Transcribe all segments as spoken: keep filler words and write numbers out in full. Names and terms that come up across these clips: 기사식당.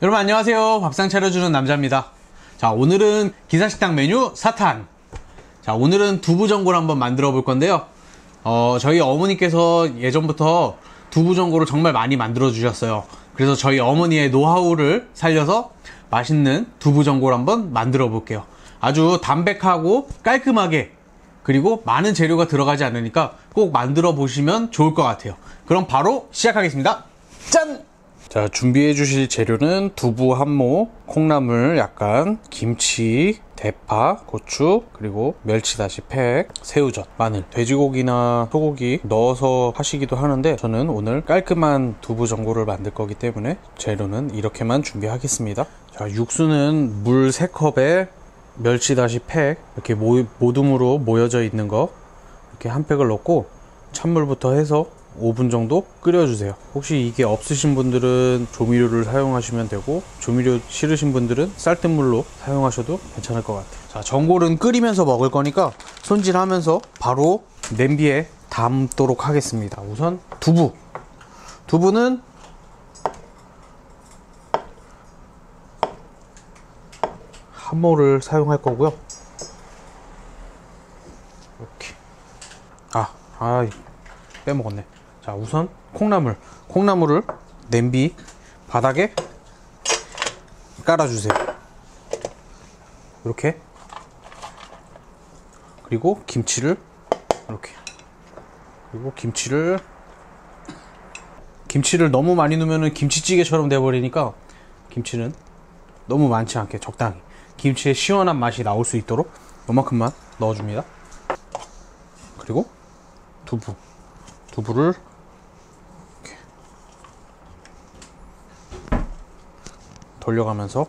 여러분 안녕하세요. 밥상 차려주는 남자입니다. 자, 오늘은 기사식당 메뉴 사탄. 자, 오늘은 두부전골 한번 만들어 볼 건데요. 어, 저희 어머니께서 예전부터 두부전골을 정말 많이 만들어 주셨어요. 그래서 저희 어머니의 노하우를 살려서 맛있는 두부전골 한번 만들어 볼게요. 아주 담백하고 깔끔하게, 그리고 많은 재료가 들어가지 않으니까 꼭 만들어 보시면 좋을 것 같아요. 그럼 바로 시작하겠습니다. 짠! 자, 준비해 주실 재료는 두부 한 모, 콩나물 약간, 김치, 대파, 고추, 그리고 멸치 다시 팩, 새우젓, 마늘, 돼지고기나 소고기 넣어서 하시기도 하는데 저는 오늘 깔끔한 두부전골을 만들 거기 때문에 재료는 이렇게만 준비하겠습니다. 자, 육수는 물 세 컵에 멸치 다시 팩 이렇게 모, 모둠으로 모여져 있는 거 이렇게 한 팩을 넣고 찬물부터 해서 오 분 정도 끓여주세요. 혹시 이게 없으신 분들은 조미료를 사용하시면 되고, 조미료 싫으신 분들은 쌀뜨물로 사용하셔도 괜찮을 것 같아요. 자, 전골은 끓이면서 먹을 거니까 손질하면서 바로 냄비에 담도록 하겠습니다. 우선 두부 두부는 한 모를 사용할 거고요. 이렇게 아, 아 빼먹었네. 자, 우선 콩나물 콩나물을 냄비 바닥에 깔아주세요. 이렇게. 그리고 김치를 이렇게. 그리고 김치를 김치를 너무 많이 넣으면 김치찌개처럼 돼버리니까 김치는 너무 많지 않게 적당히 김치의 시원한 맛이 나올 수 있도록 이만큼만 넣어줍니다. 그리고 두부 두부를 돌려가면서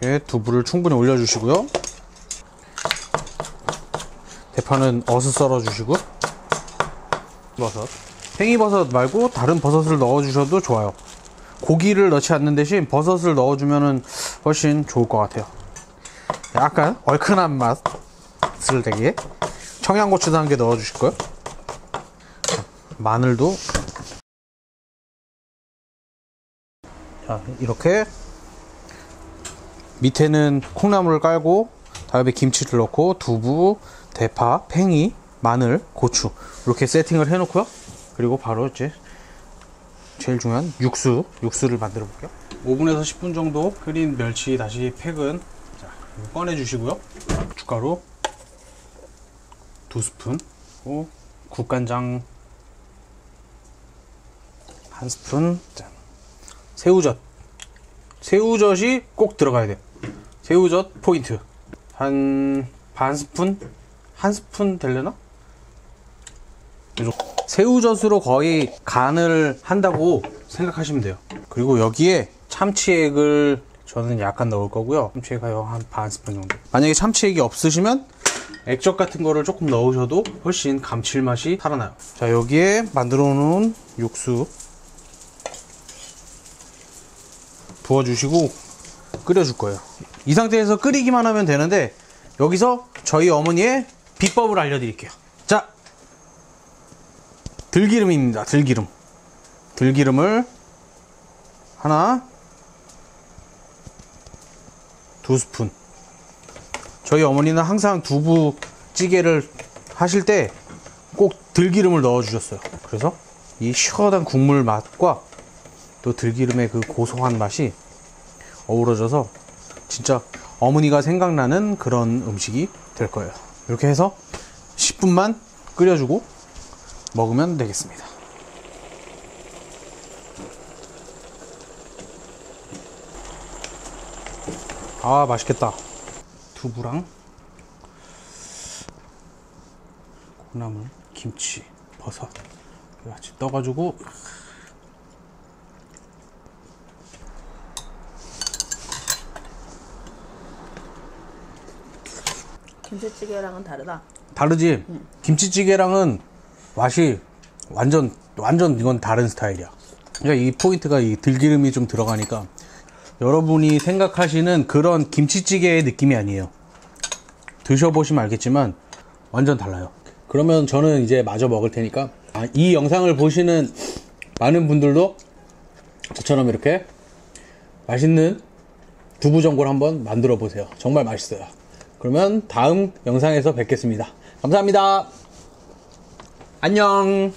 이렇게 두부를 충분히 올려주시고요. 대파는 어슷 썰어주시고, 버섯, 팽이버섯 말고 다른 버섯을 넣어주셔도 좋아요. 고기를 넣지 않는 대신 버섯을 넣어주면 훨씬 좋을 것 같아요. 약간 얼큰한 맛을 내기에 청양고추도 한 개 넣어주실 거예요. 마늘도. 자, 이렇게 밑에는 콩나물을 깔고 다음에 김치를 넣고 두부, 대파, 팽이, 마늘, 고추 이렇게 세팅을 해 놓고요. 그리고 바로 이제 제일 중요한 육수 육수를 만들어 볼게요. 오 분에서 십 분 정도 끓인 멸치 다시 팩은 자, 꺼내 주시고요. 고춧가루 두 스푼, 그리고 국간장 한 스푼, 짠. 새우젓 새우젓이 꼭 들어가야 돼요. 새우젓 포인트. 한 반 스푼? 한 스푼 되려나? 새우젓으로 거의 간을 한다고 생각하시면 돼요. 그리고 여기에 참치액을 저는 약간 넣을 거고요. 참치액 한 반 스푼 정도. 만약에 참치액이 없으시면 액젓 같은 거를 조금 넣으셔도 훨씬 감칠맛이 살아나요. 자, 여기에 만들어 놓은 육수 부어주시고 끓여줄 거예요. 이 상태에서 끓이기만 하면 되는데 여기서 저희 어머니의 비법을 알려드릴게요. 자, 들기름입니다. 들기름 들기름을 하나, 두 스푼. 저희 어머니는 항상 두부찌개를 하실 때 꼭 들기름을 넣어 주셨어요. 그래서 이 시원한 국물 맛과 또 들기름의 그 고소한 맛이 어우러져서 진짜 어머니가 생각나는 그런 음식이 될 거예요. 이렇게 해서 십 분만 끓여주고 먹으면 되겠습니다. 아, 맛있겠다. 두부랑 콩나물, 김치, 버섯 같이 떠가지고 김치찌개랑은 다르다. 다르지? 응. 김치찌개랑은 맛이 완전 완전 이건 다른 스타일이야. 그러니까 이 포인트가 이 들기름이 좀 들어가니까 여러분이 생각하시는 그런 김치찌개의 느낌이 아니에요. 드셔보시면 알겠지만 완전 달라요. 그러면 저는 이제 마저 먹을 테니까 아, 이 영상을 보시는 많은 분들도 저처럼 이렇게 맛있는 두부전골 한번 만들어 보세요. 정말 맛있어요. 그러면 다음 영상에서 뵙겠습니다. 감사합니다. 안녕.